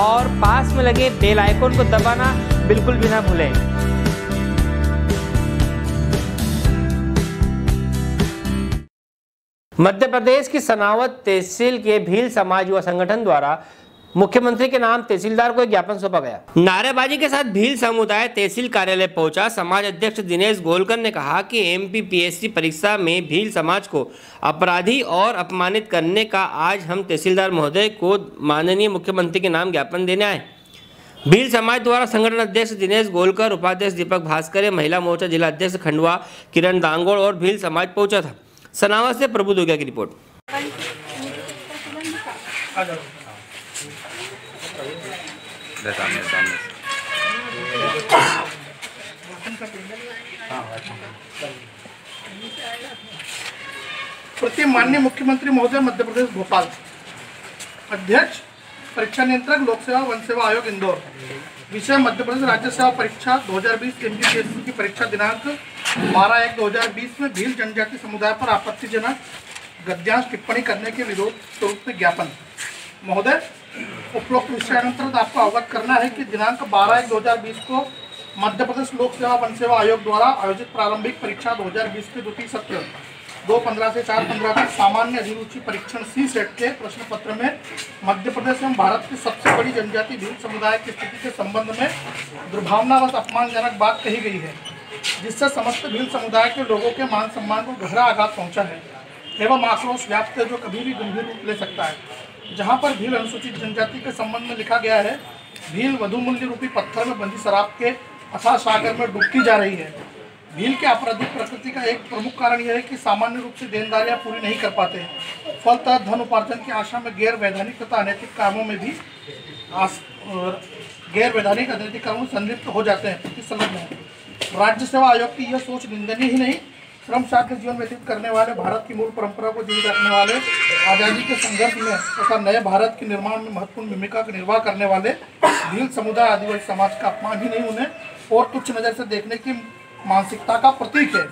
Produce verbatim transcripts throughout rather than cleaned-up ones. और पास में लगे बेल आइकॉन को दबाना बिल्कुल भी ना भूलें। मध्य प्रदेश की सनावद तहसील के भील समाज युवा संगठन द्वारा मुख्यमंत्री के नाम तहसीलदार को एक ज्ञापन सौंपा गया। नारेबाजी के साथ भील समुदाय तहसील कार्यालय पहुंचा। समाज अध्यक्ष दिनेश गोलकर ने कहा कि एमपीपीएससी परीक्षा में भील समाज को अपराधी और अपमानित करने का आज हम तहसीलदार महोदय को माननीय मुख्यमंत्री के नाम ज्ञापन देने आए। भील समाज द्वारा संगठन अध्यक्ष दिनेश गोलकर, उपाध्यक्ष दीपक भास्कर, महिला मोर्चा जिला अध्यक्ष खंडवा किरण दांगोड़ और भील समाज पहुँचा था। सनावा से प्रभुदेगया की रिपोर्ट। प्रति माननीय मुख्यमंत्री महोदय मध्य प्रदेश भोपाल, अध्यक्ष परीक्षा नियंत्रक लोक सेवा वन सेवा आयोग इंदौर, विषय मध्य प्रदेश राज्य सेवा परीक्षा दो हज़ार बीस एमपीपीएससी की परीक्षा दिनांक बारह एक दो हज़ार बीस में भील जनजाति समुदाय पर आपत्तिजनक गद्यांश टिप्पणी करने के विरोध स्वरूप में ज्ञापन। महोदय, उपरोक्त विषयानुसार आपको अवगत करना है कि दिनांक बारह एक दो हज़ार बीस को मध्य प्रदेश लोक सेवा वन सेवा आयोग द्वारा आयोजित प्रारंभिक परीक्षा दो हज़ार बीस के द्वितीय सत्र दो पंद्रह से चार पंद्रह तक सामान्य अधिरूचि परीक्षण सी सेट के प्रश्न पत्र में मध्य प्रदेश एवं भारत की सबसे बड़ी जनजाति भील समुदाय की स्थिति के संबंध में दुर्भावनावश अपमानजनक बात कही गई है, जिससे समस्त भील समुदाय के लोगों के मान सम्मान को गहरा आघात पहुँचा है एवं आक्रोश व्याप्त है, जो कभी भी गंभीर रूप ले सकता है। जहां पर भील अनुसूचित जनजाति के संबंध में लिखा गया है, भील वधुमूल्य रूपी पत्थर में बंधी शराब के अथाह सागर में डूबती जा रही है। भील के आपराधिक प्रकृति का एक प्रमुख कारण यह है कि सामान्य रूप से देनदारियां पूरी नहीं कर पाते, फलतः धन उपार्जन की आशा में गैर वैधानिक तथा अनैतिक कामों में भी गैर वैधानिक अनैतिक कामों में संलिप्त हो जाते हैं। इस संबंध में राज्य सेवा आयोग की यह सोच निंदनीय ही नहीं, श्रम साध्य जीवन व्यतीत करने वाले, भारत की मूल परंपरा को जीवित रखने वाले, आज़ादी के संघर्ष में तथा नए भारत के निर्माण में महत्वपूर्ण भूमिका का निर्वाह करने वाले भील समुदाय आदिवासी समाज का अपमान ही नहीं, उन्हें और तुच्छ नज़र से देखने की मानसिकता का प्रतीक है।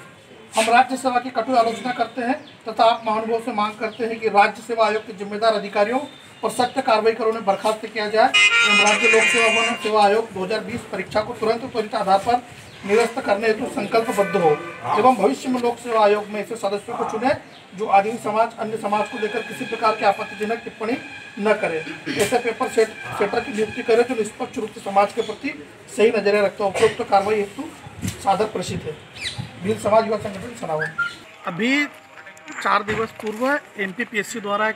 हम राज्य सेवा की कठोर आलोचना करते हैं तथा आप महानुभाव से मांग करते हैं कि राज्य सेवा आयोग के जिम्मेदार अधिकारियों और सख्त कार्रवाई कर उन्हें बर्खास्त किया जाए एवं राज्य लोक सेवा वन सेवा आयोग दो हज़ार बीस परीक्षा को तुरंत त्वरित आधार पर निरस्त करने हेतु तो संकल्पबद्ध हो एवं भविष्य में लोक सेवा आयोग में ऐसे सदस्यों को चुने जो आदिवासी समाज अन्य समाज को लेकर किसी प्रकार के आपत्तिजनक टिप्पणी न करे। ऐसे पेपर सेट सेटर की नियुक्ति करे जो निष्पक्ष रूप से समाज के प्रति सही नजरिया रखता हो। उपरोक्त तो कार्रवाई हेतु साधक प्रसिद्ध है। भील समाज युवा संगठन सनावद। अभी चार दिवस पूर्व एमपीपीएससी द्वारा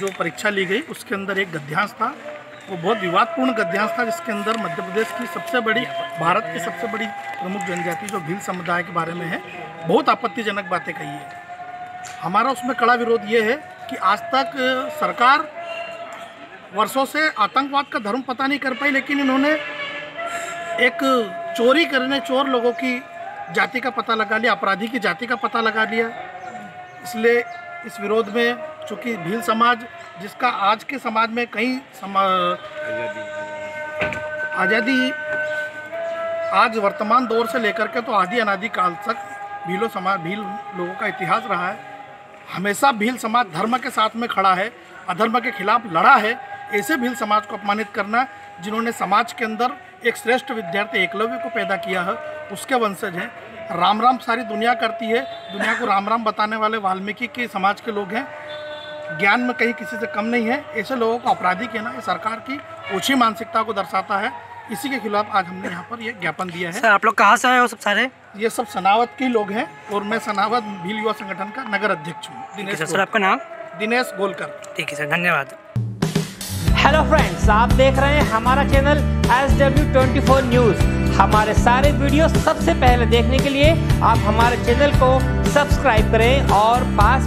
जो परीक्षा ली गई उसके अंदर एक गद्यांश था, वो बहुत विवादपूर्ण गद्यांश था, जिसके अंदर मध्य प्रदेश की सबसे बड़ी भारत की सबसे बड़ी प्रमुख जनजाति जो भील समुदाय के बारे में है, बहुत आपत्तिजनक बातें कही है। हमारा उसमें कड़ा विरोध ये है कि आज तक सरकार वर्षों से आतंकवाद का धर्म पता नहीं कर पाई, लेकिन इन्होंने एक चोरी करने चोर लोगों की जाति का पता लगा लिया, अपराधी की जाति का पता लगा लिया। इसलिए इस विरोध में, चूँकि भील समाज जिसका आज के समाज में कई समा आज़ादी आज वर्तमान दौर से लेकर के तो आदि अनादि काल तक भीलो समाज भील लोगों का इतिहास रहा है, हमेशा भील समाज धर्म के साथ में खड़ा है, अधर्म के खिलाफ लड़ा है। ऐसे भील समाज को अपमानित करना, जिन्होंने समाज के अंदर एक श्रेष्ठ विद्यार्थी एकलव्य को पैदा किया है, उसके वंशज हैं। राम राम सारी दुनिया करती है, दुनिया को राम राम बताने वाले वाल्मीकि के समाज के लोग हैं, ज्ञान में कहीं किसी से कम नहीं है। ऐसे लोगों को अपराधी कहना ये सरकार की ऊंची मानसिकता को दर्शाता है। इसी के खिलाफ आज हमने यहाँ पर ये ज्ञापन दिया है। सर, आप लोग कहाँ से आए हो? सब सारे ये सब सनावद के लोग हैं और मैं सनावद भील युवा संगठन का नगर अध्यक्ष हूँ। दिनेश सर, आपका नाम? दिनेश गोलकर। ठीक है सर, धन्यवाद। हेलो फ्रेंड्स, आप देख रहे हैं हमारा चैनल एस डब्ल्यू चौबीस न्यूज। हमारे सारे वीडियो सबसे पहले देखने के लिए आप हमारे चैनल को सब्सक्राइब करें और पास